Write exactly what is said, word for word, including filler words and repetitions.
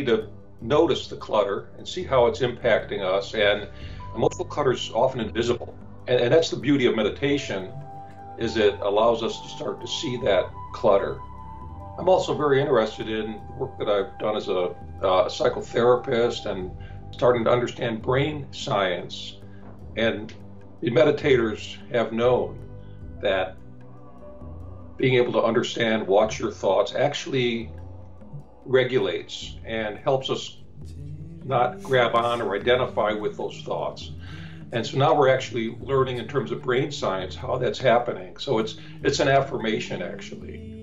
need to notice the clutter and see how it's impacting us. And emotional clutter is often invisible. And, and that's the beauty of meditation, is it allows us to start to see that clutter. I'm also very interested in work that I've done as a, uh, a psychotherapist, and starting to understand brain science. And the meditators have known that being able to understand, watch your thoughts, actually regulates and helps us not grab on or identify with those thoughts. And so now we're actually learning in terms of brain science how that's happening. So it's it's an affirmation, actually.